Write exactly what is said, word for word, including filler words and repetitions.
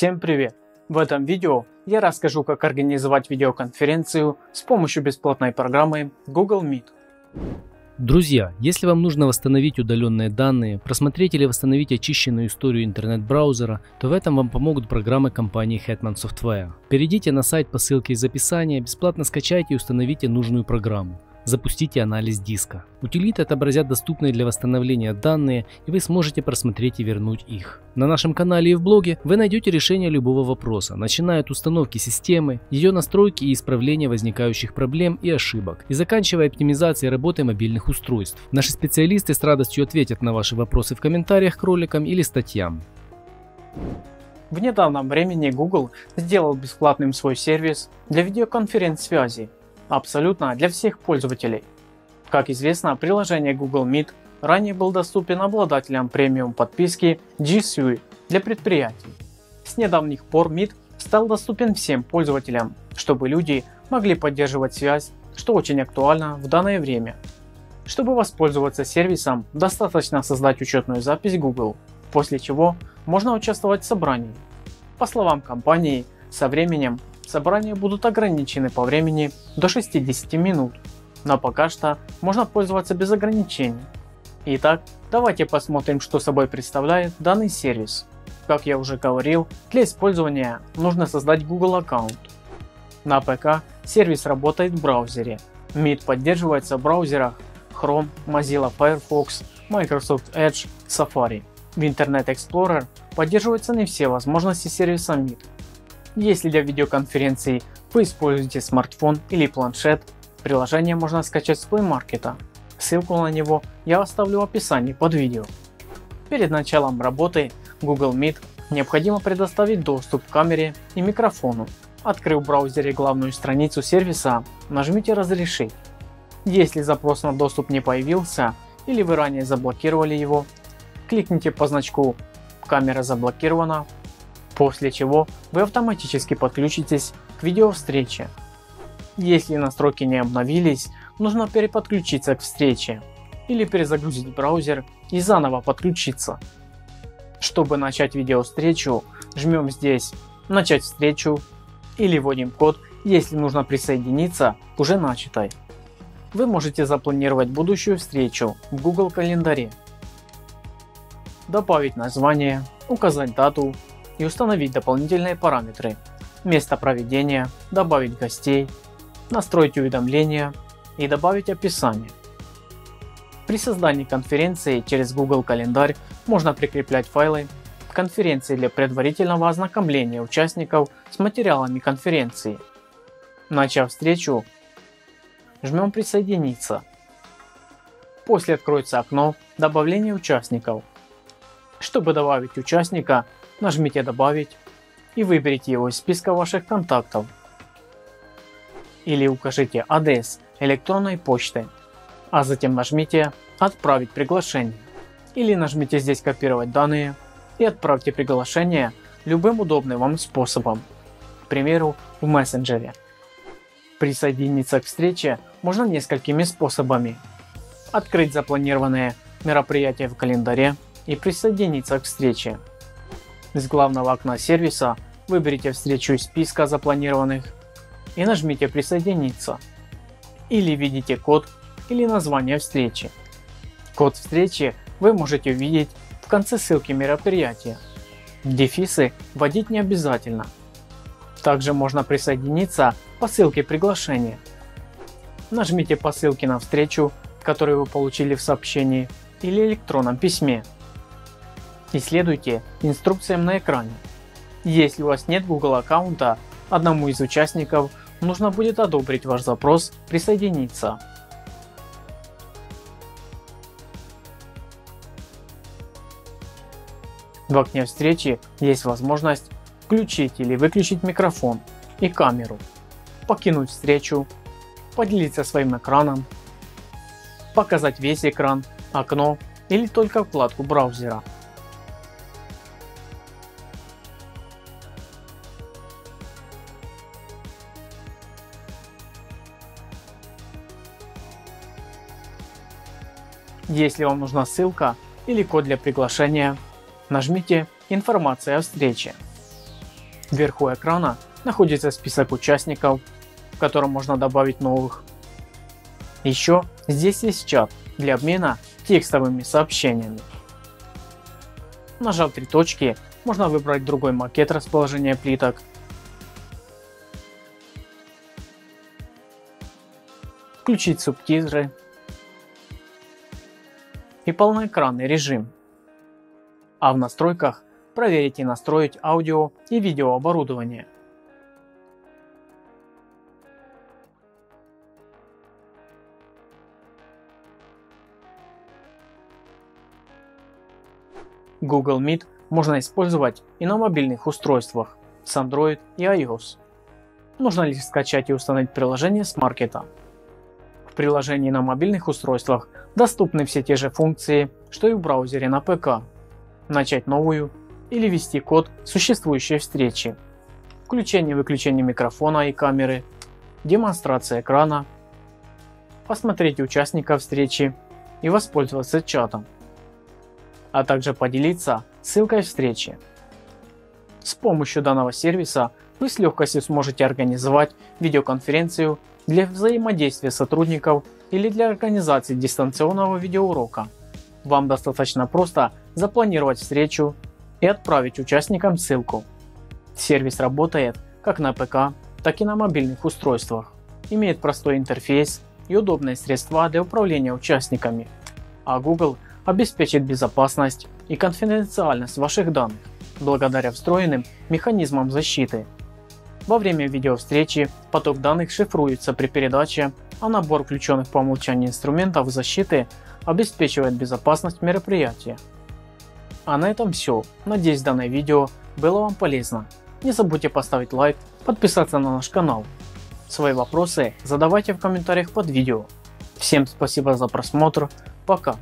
Всем привет! В этом видео я расскажу, как организовать видеоконференцию с помощью бесплатной программы Google Meet. Друзья, если вам нужно восстановить удаленные данные, просмотреть или восстановить очищенную историю интернет-браузера, то в этом вам помогут программы компании Hetman Software. Перейдите на сайт по ссылке из описания, бесплатно скачайте и установите нужную программу. Запустите анализ диска. Утилиты отобразят доступные для восстановления данные, и вы сможете просмотреть и вернуть их. На нашем канале и в блоге вы найдете решение любого вопроса, начиная от установки системы, ее настройки и исправления возникающих проблем и ошибок, и заканчивая оптимизацией работы мобильных устройств. Наши специалисты с радостью ответят на ваши вопросы в комментариях к роликам или статьям. В недавнем времени Google сделал бесплатным свой сервис для видеоконференц-связи. Абсолютно для всех пользователей. Как известно, приложение Google Meet ранее был доступен обладателям премиум подписки G Suite для предприятий. С недавних пор Meet стал доступен всем пользователям, чтобы люди могли поддерживать связь, что очень актуально в данное время. Чтобы воспользоваться сервисом, достаточно создать учетную запись Google, после чего можно участвовать в собрании. По словам компании, со временем собрания будут ограничены по времени до шестидесяти минут, но пока что можно пользоваться без ограничений. Итак, давайте посмотрим, что собой представляет данный сервис. Как я уже говорил, для использования нужно создать Google аккаунт. На ПК сервис работает в браузере. Meet поддерживается в браузерах Chrome, Mozilla Firefox, Microsoft Edge, Safari. В Internet Explorer поддерживаются не все возможности сервиса Meet. Если для видеоконференции вы используете смартфон или планшет, приложение можно скачать с Play Market. Ссылку на него я оставлю в описании под видео. Перед началом работы Google Meet необходимо предоставить доступ к камере и микрофону. Открыв в браузере главную страницу сервиса, нажмите «Разрешить». Если запрос на доступ не появился или вы ранее заблокировали его, кликните по значку «Камера заблокирована», после чего вы автоматически подключитесь к видеовстрече. Если настройки не обновились, нужно переподключиться к встрече или перезагрузить браузер и заново подключиться. Чтобы начать видеовстречу, жмем здесь «Начать встречу» или вводим код, если нужно присоединиться к уже начатой. Вы можете запланировать будущую встречу в Google календаре, добавить название, указать дату и установить дополнительные параметры: место проведения, добавить гостей, настроить уведомления и добавить описание. При создании конференции через Google Календарь можно прикреплять файлы к конференции для предварительного ознакомления участников с материалами конференции. Начав встречу, жмем «Присоединиться». После откроется окно «Добавление участников». Чтобы добавить участника, нажмите «Добавить» и выберите его из списка ваших контактов или укажите адрес электронной почты, а затем нажмите «Отправить приглашение» или нажмите здесь «Копировать данные» и отправьте приглашение любым удобным вам способом, к примеру, в мессенджере. Присоединиться к встрече можно несколькими способами: открыть запланированное мероприятие в календаре и присоединиться к встрече. Из главного окна сервиса выберите встречу из списка запланированных и нажмите «Присоединиться». Или видите код или название встречи. Код встречи вы можете увидеть в конце ссылки мероприятия. Дефисы вводить не обязательно. Также можно присоединиться по ссылке приглашения. Нажмите по ссылке на встречу, которую вы получили в сообщении или электронном письме, и следуйте инструкциям на экране. Если у вас нет Google аккаунта, одному из участников нужно будет одобрить ваш запрос «Присоединиться». В окне встречи есть возможность включить или выключить микрофон и камеру, покинуть встречу, поделиться своим экраном, показать весь экран, окно или только вкладку браузера. Если вам нужна ссылка или код для приглашения, нажмите «Информация о встрече». Вверху экрана находится список участников, в котором можно добавить новых. Еще здесь есть чат для обмена текстовыми сообщениями. Нажав три точки, можно выбрать другой макет расположения плиток, включить субтитры и полноэкранный режим, а в настройках проверить и настроить аудио и видеооборудование. Google Meet можно использовать и на мобильных устройствах с Android и iOS. Нужно лишь скачать и установить приложение с маркета. В приложении на мобильных устройствах доступны все те же функции, что и в браузере на ПК. Начать новую или ввести код существующей встречи, включение-выключение микрофона и камеры, демонстрация экрана, посмотреть участника встречи и воспользоваться чатом, а также поделиться ссылкой встречи. С помощью данного сервиса вы с легкостью сможете организовать видеоконференцию для взаимодействия сотрудников или для организации дистанционного видеоурока. Вам достаточно просто запланировать встречу и отправить участникам ссылку. Сервис работает как на ПК, так и на мобильных устройствах. Имеет простой интерфейс и удобные средства для управления участниками, а Google обеспечит безопасность и конфиденциальность ваших данных, благодаря встроенным механизмам защиты. Во время видеовстречи поток данных шифруется при передаче, а набор включенных по умолчанию инструментов защиты обеспечивает безопасность мероприятия. А на этом все. Надеюсь, данное видео было вам полезно. Не забудьте поставить лайк, подписаться на наш канал. Свои вопросы задавайте в комментариях под видео. Всем спасибо за просмотр. Пока.